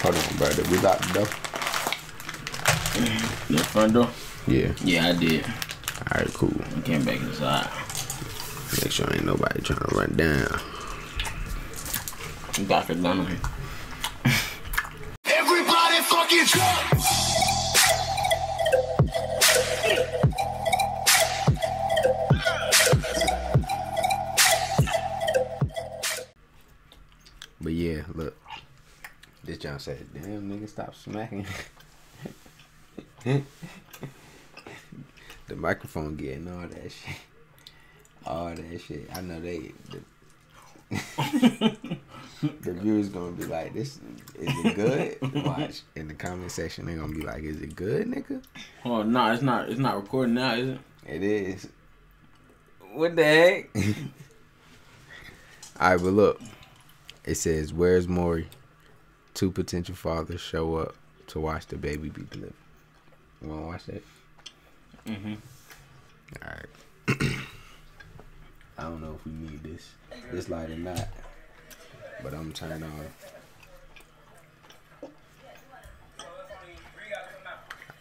Talking about it. We locked the door. The front door? Yeah. Yeah, I did. Alright, cool. I came back inside. Make sure ain't nobody trying to run down. Dr. Donovan. Everybody fucking drunk! But yeah, look. This John said, damn nigga, stop smacking. The microphone getting all that shit. All that shit. I know they... The viewers gonna be like, this is it good? Watch in the comment section, they're gonna be like, is it good, nigga? Oh no, it's not. It's not recording now, is it? It is. What the heck? All right, but look, it says, "Where's Maury? Two potential fathers show up to watch the baby be delivered." You wanna watch that? Mhm. All right. I don't know if we need this light or not, but I'm turning on.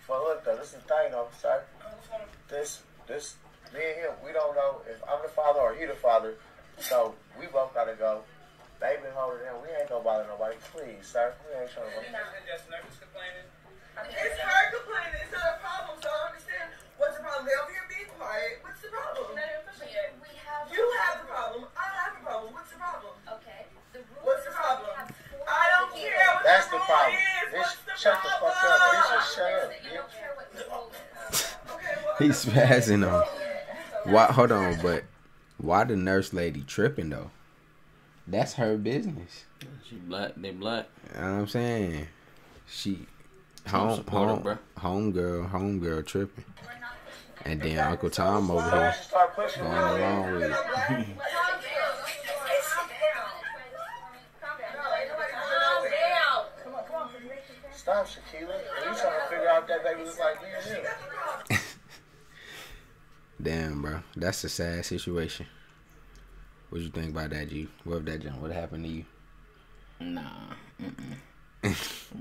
Well, look, though, this is the thing, officer. This, me and him, we don't know if I'm the father or he the father, so we both gotta go. They been holding him. We ain't gonna bother nobody. Please, sir. We ain't trying to. It's her complaining. It's her problem, so I understand. What's the problem? They over here being quiet. What's the problem? You have the problem. I have the problem. What's the problem? Okay. What's the problem? I don't care what that's the problem is. What's the shut problem? The fuck up. Bitch, just shut up. You don't care what the rule is. Okay, well, he's spazzing on. Why? Hold on, but why the nurse lady tripping though? That's her business. She black. They black. You know what I'm saying? She homegirl tripping. And then Uncle Tom over here going along with it. Stop, Shaquila. You trying to figure out that baby looks like me? Damn, bro. That's a sad situation. What you think about that, G? What if that John? What happened to you? Nah.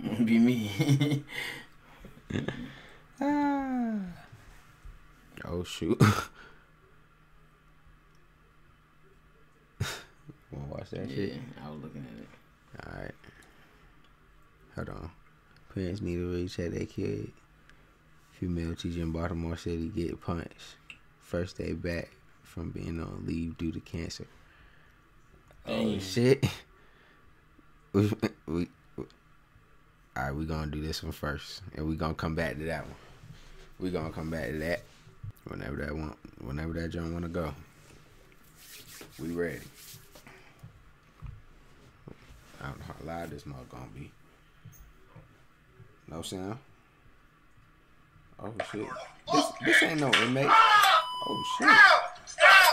Won't be me. Oh shoot! Wanna watch that shit? Yeah, I was looking at it. All right, hold on. Parents need to really check their kid. Female teacher in Baltimore City get punched. First day back from being on leave due to cancer. Dang. Oh shit! All right, we gonna do this one first, and we gonna come back to that one. We gonna come back to that. Whenever that John wanna go, we ready. I don't know how loud this mug gonna be. No sound. Oh shit! This ain't no inmate. Oh shit! Stop!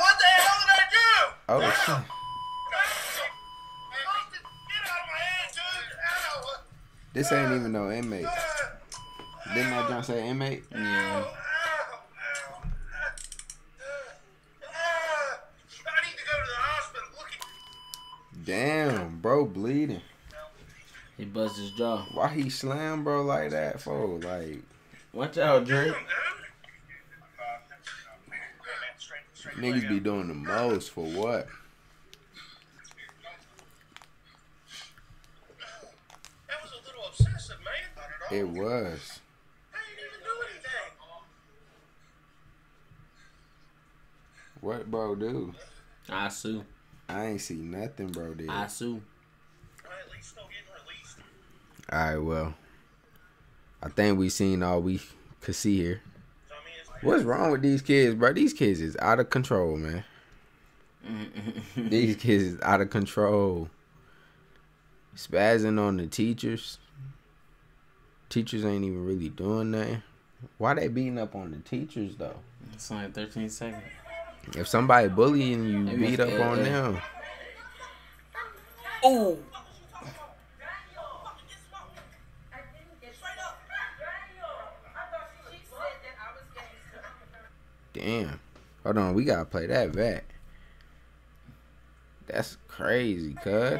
What the hell did I do? Oh shit! This ain't even no inmate. Didn't that John say inmate? Yeah. I need to go to the hospital. Damn, bro, bleeding. He buzzed his jaw. Why he slammed, bro, like that, fool? Like, watch out, Drake. Niggas be doing the most for what? That was a little obsessive, man. It was. What bro do? I sue. I ain't see nothing bro did. I sue. At least no getting released. Alright, well. I think we seen all we could see here. What's wrong with these kids, bro? These kids is out of control, man. These kids is out of control. Spazzing on the teachers. Teachers ain't even really doing nothing. Why they beating up on the teachers though? It's only 13 seconds. If somebody bullying you, they beat up on them. Oh. Damn. Hold on, we gotta play that back. That's crazy, cuz.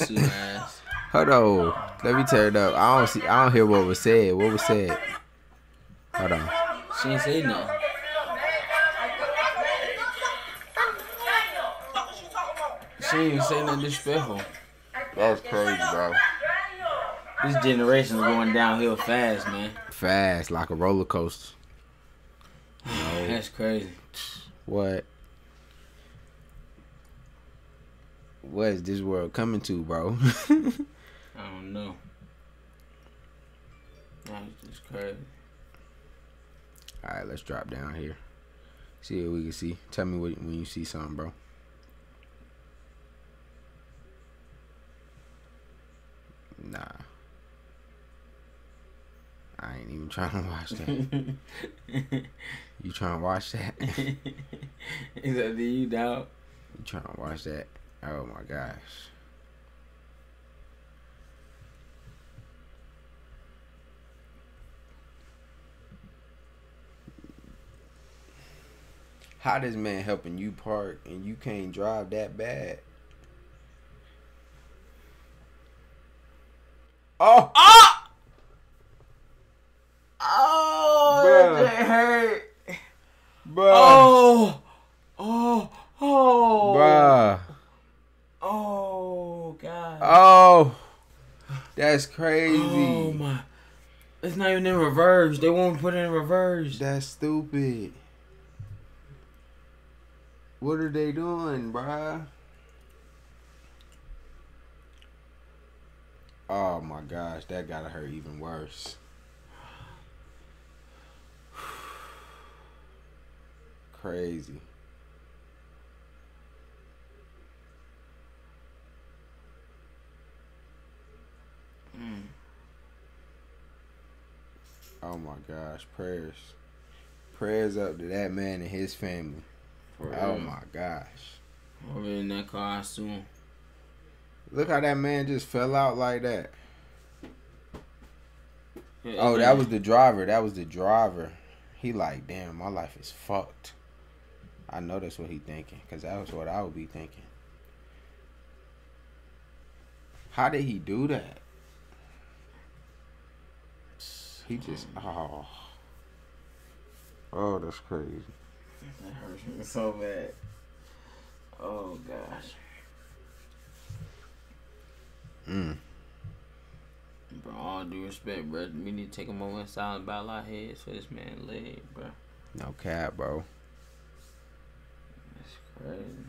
my suit ass. Hold on. Let me tear it up. I don't hear what was said. What was said? Hold on. She ain't say no. She ain't even say nothing disrespectful. That was crazy, bro. This generation is going downhill fast, man. Fast, like a roller coaster. No. That's crazy. What? What is this world coming to, bro? I don't know. That's just crazy. Alright, let's drop down here. See what we can see. Tell me when you see something, bro. Nah. I ain't even trying to watch that. You trying to watch that? Is that you, dog? You trying to watch that? Oh my gosh. How this man helping you park and you can't drive that bad? Oh! Oh! Oh! That hurt. Bruh. Oh! Oh! Oh! Bruh. Oh, God. Oh, that's crazy. Oh, my. It's not even in reverse. They won't put it in reverse. That's stupid. What are they doing, bruh? Oh, my gosh. That got to hurt even worse. Crazy. Oh my gosh, prayers up to that man and his family. Oh my gosh. I'll be in that car soon. Look how that man just fell out like that. Yeah, oh, that was the driver. That was the driver. He like, damn, my life is fucked. I know that's what he thinking, because that was what I would be thinking. How did he do that? He just, oh. Oh, that's crazy. That hurts me so bad. Oh, gosh. Bro, all due respect, bro. We need to take a moment in silence and bow our heads for this man's leg, bro. No cap, bro. That's crazy.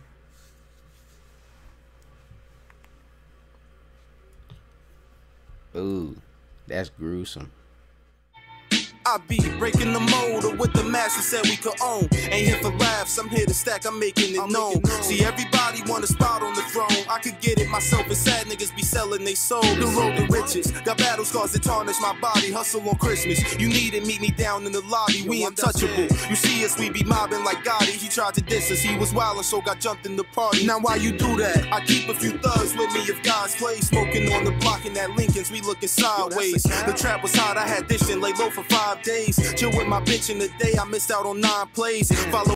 Ooh, that's gruesome. I be breaking the mold of what the master said we could own. Ain't here for laughs, I'm here to stack, I'm making it known. See, everybody want a spot on the throne. I could get it myself, and sad niggas be selling they soul. The road to riches, got battle scars that tarnish my body. Hustle on Christmas, you need it, meet me down in the lobby. We untouchable, you see us, we be mobbing like Gotti. He tried to diss us, he was wild and so got jumped in the party. Now why you do that? I keep a few thugs with me if God's play. Smoking on the block in that Lincoln's, we looking sideways. The trap was hot, I had dish and lay low for 5 days. Chill with my bitch in the day, I missed out on 9 plays. Follow